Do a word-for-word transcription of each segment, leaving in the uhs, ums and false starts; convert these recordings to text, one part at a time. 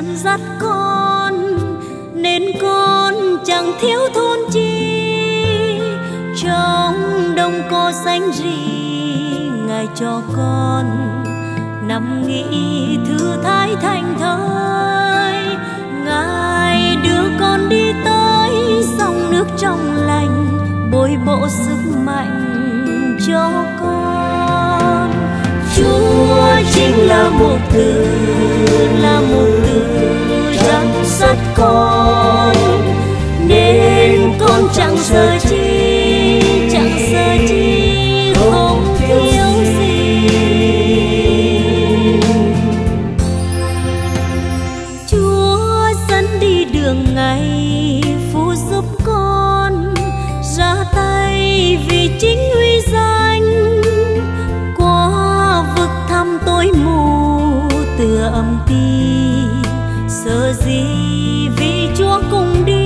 dẫn dắt con nên con chẳng thiếu thốn chi. Trong đồng cỏ xanh rì, Ngài cho con nằm nghỉ thư thái thanh thơi. Ngài đưa con đi tới dòng nước trong lành, bồi bổ sức mạnh cho con. Chúa chính là một từ, là một từ dẫn dắt con, nên con chẳng sợ chi, chẳng sợ chi, không thiếu gì. Chúa dẫn đi đường ngày, phù giúp con ra tay vì chính uy danh. Qua vực thăm tối mù tựa âm ti, sợ gì vì Chúa cùng đi.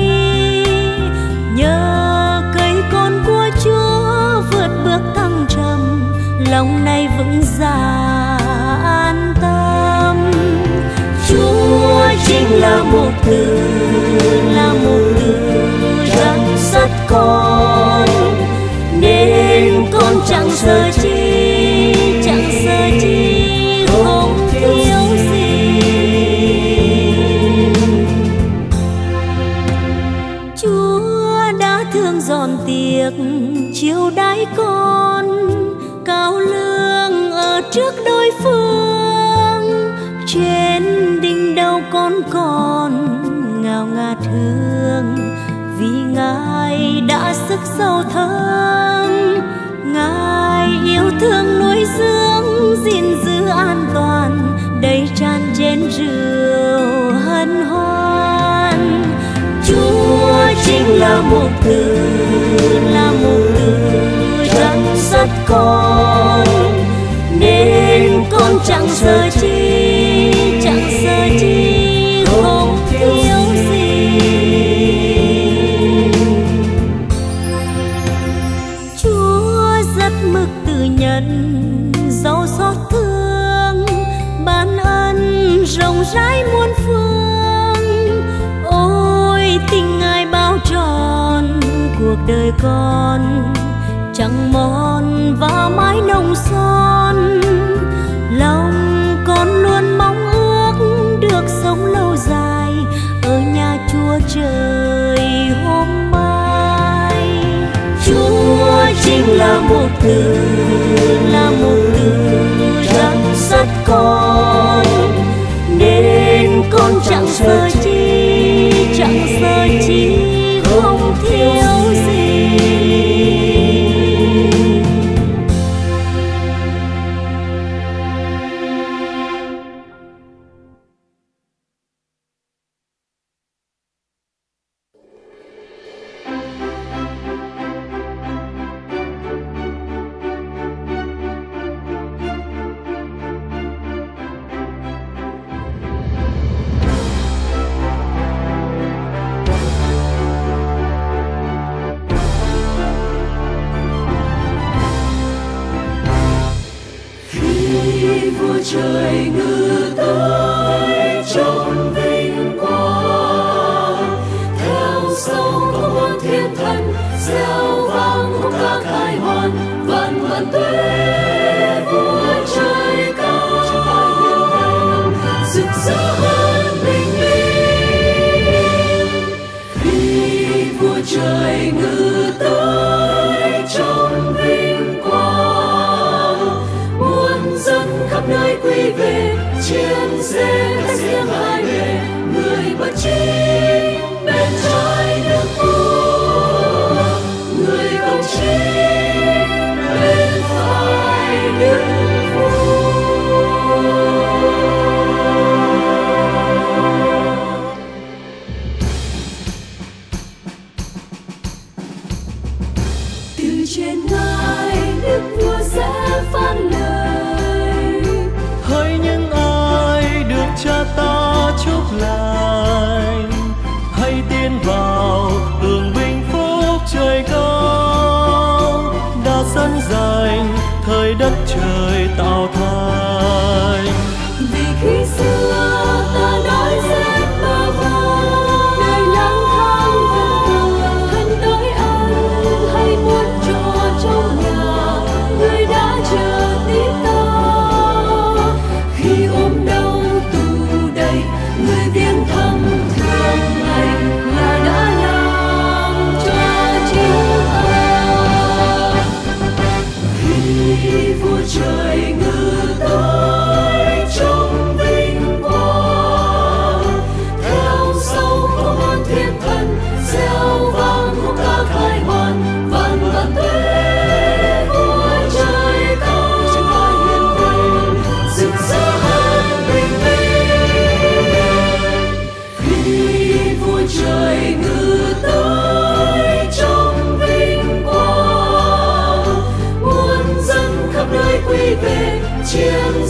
Nhờ cây con của Chúa vượt bước thăng trầm, lòng nay vững dạ an tâm. Chúa chính là một từ, là một từ dẫn dắt con, nên con chẳng sợ chi, chẳng sợ chi, không thiếu gì. Chúa đã thương giòn tiệc chiêu đãi con, cao lương ở trước đối phương. Trên đỉnh đầu con còn ngào ngạt hương, vì Ngài đã sức sâu thơm. Ngài yêu thương nuôi dưỡng, gìn giữ an toàn, đầy tràn chén rượu hân hoan. Chúa chính là một từ, là một từ dẫn dắt con, nên con chẳng sợ chi, chẳng sợ chi, không thiếu gì. Chúa rất mực từ nhân, giàu xót thương, ban ân rộng rãi muôn phương. Ôi tình Ngài bao tròn cuộc đời con, chẳng mòn và mãi nồng son. Lòng con luôn mong ước được sống lâu dài ở nhà Chúa trời hôm mai. Chúa chính là một từ, là một từ dẫn dắt con, nên con chẳng sợ chi, chẳng sợ chi, không thiếu gì. Trời tạo thành vì khi xưa ta nói ra chiều